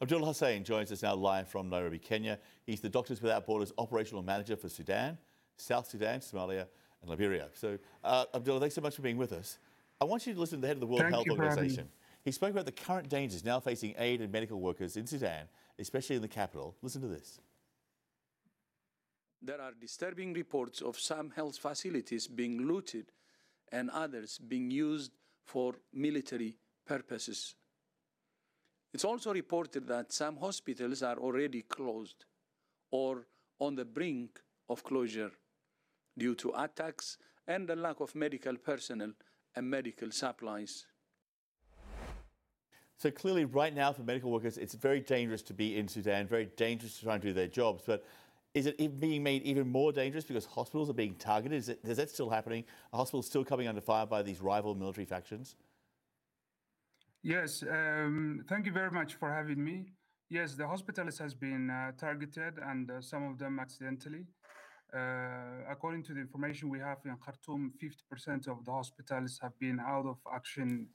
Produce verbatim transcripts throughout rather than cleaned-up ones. Abdalla Hussein joins us now live from Nairobi, Kenya. He's the Doctors Without Borders operational manager for Sudan, South Sudan, Somalia and Liberia. So, uh, Abdalla, thanks so much for being with us. I want you to listen to the head of the World Health Organization. He spoke about the current dangers now facing aid and medical workers in Sudan, especially in the capital. Listen to this. There are disturbing reports of some health facilities being looted and others being used for military purposes. It's also reported that some hospitals are already closed or on the brink of closure due to attacks and the lack of medical personnel and medical supplies. So clearly right now for medical workers, it's very dangerous to be in Sudan, very dangerous to try and do their jobs. But is it being made even more dangerous because hospitals are being targeted? Is, it, is that still happening? Are hospitals still coming under fire by these rival military factions? Yes, um, thank you very much for having me. Yes, the hospitals has been uh, targeted and uh, some of them accidentally. Uh, according to the information we have in Khartoum, fifty percent of the hospitals have been out of action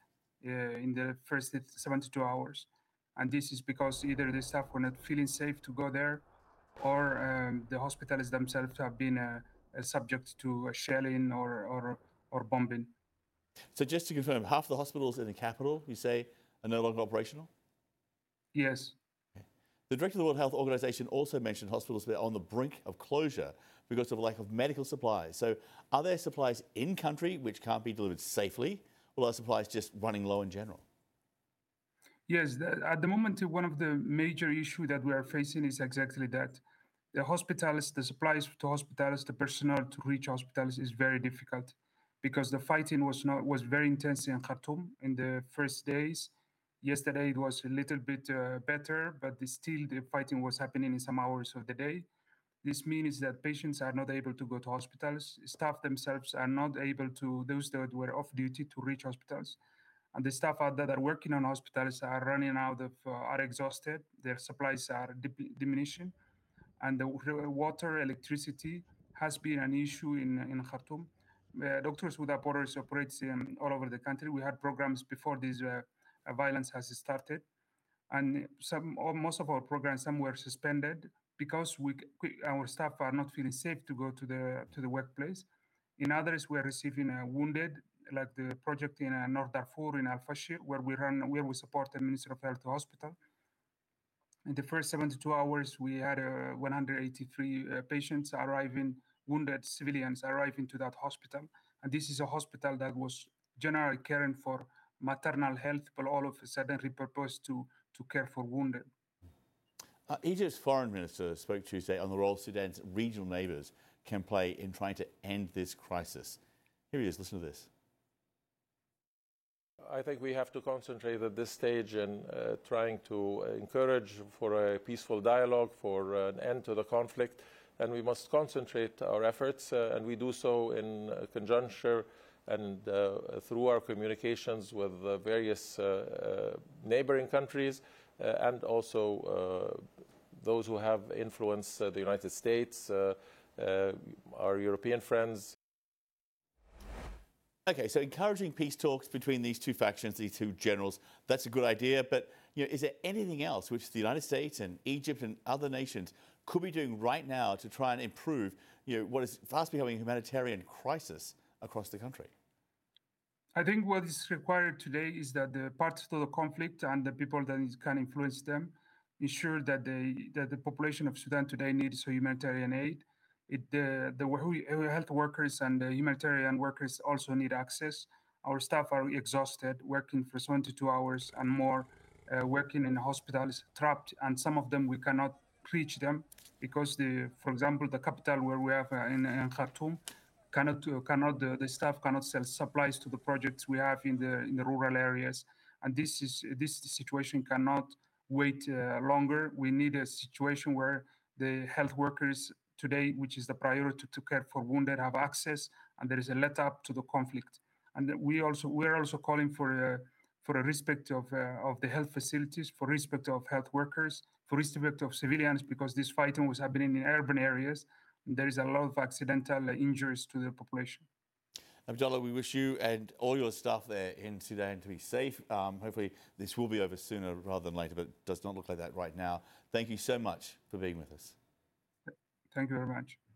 uh, in the first seventy-two hours. And this is because either the staff were not feeling safe to go there, or um, the hospitals themselves have been uh, subject to shelling or, or, or bombing. So just to confirm, half the hospitals in the capital, you say, are no longer operational? Yes. Okay. The director of the World Health Organization also mentioned hospitals that are on the brink of closure because of a lack of medical supplies. So are there supplies in-country which can't be delivered safely, or are supplies just running low in general? Yes, at the moment, one of the major issues that we are facing is exactly that. The hospitals, the supplies to hospitals, the personnel to reach hospitals is very difficult because the fighting was not was very intense in Khartoum in the first days. Yesterday, it was a little bit uh, better, but the, still the fighting was happening in some hours of the day. This means that patients are not able to go to hospitals. Staff themselves are not able to, those that were off duty, to reach hospitals. And the staff out there that are working on hospitals are running out of, uh, are exhausted. Their supplies are dip- diminishing. And the water, electricity has been an issue in, in Khartoum. Uh, Doctors Without Borders operates um, all over the country. We had programs before this uh, violence has started. And some, or most of our programs, some were suspended because we, our staff are not feeling safe to go to the, to the workplace. In others, we are receiving uh, wounded, like the project in uh, North Darfur in Al Fashir, where we run, where we support the Ministry of Health Hospital. In the first seventy-two hours, we had uh, one hundred eighty-three uh, patients arriving, wounded civilians arriving to that hospital. And this is a hospital that was generally caring for maternal health, but all of a sudden repurposed to, to care for wounded. Uh, Egypt's foreign minister spoke Tuesday on the role Sudan's regional neighbours can play in trying to end this crisis. Here he is, listen to this. I think we have to concentrate at this stage in uh, trying to encourage for a peaceful dialogue, for an end to the conflict, and we must concentrate our efforts, uh, and we do so in uh, conjuncture and uh, through our communications with uh, various uh, uh, neighboring countries uh, and also uh, those who have influenced uh, the United States, uh, uh, our European friends. Okay, so encouraging peace talks between these two factions, these two generals, that's a good idea. But you know, is there anything else which the United States and Egypt and other nations could be doing right now to try and improve you know, what is fast becoming a humanitarian crisis across the country? I think what is required today is that the parties to the conflict and the people that can influence them ensure that, they, that the population of Sudan today needs humanitarian aid. It, the, the health workers and the humanitarian workers also need access. Our staff are exhausted, working for seventy-two hours and more, uh, working in hospitals, trapped, and some of them we cannot reach them because, the, for example, the capital where we have uh, in, in Khartoum, cannot, uh, cannot uh, the staff cannot sell supplies to the projects we have in the in the rural areas, and this is this situation cannot wait uh, longer. We need a situation where the health workers today, which is the priority to care for wounded, have access, and there is a let up to the conflict. And we also we're also calling for a, for a respect of uh, of the health facilities, for respect of health workers, for respect of civilians, because this fighting was happening in urban areas. And there is a lot of accidental injuries to the population. Abdalla, we wish you and all your staff there in Sudan to be safe. Um, hopefully this will be over sooner rather than later, but it does not look like that right now. Thank you so much for being with us. Thank you very much.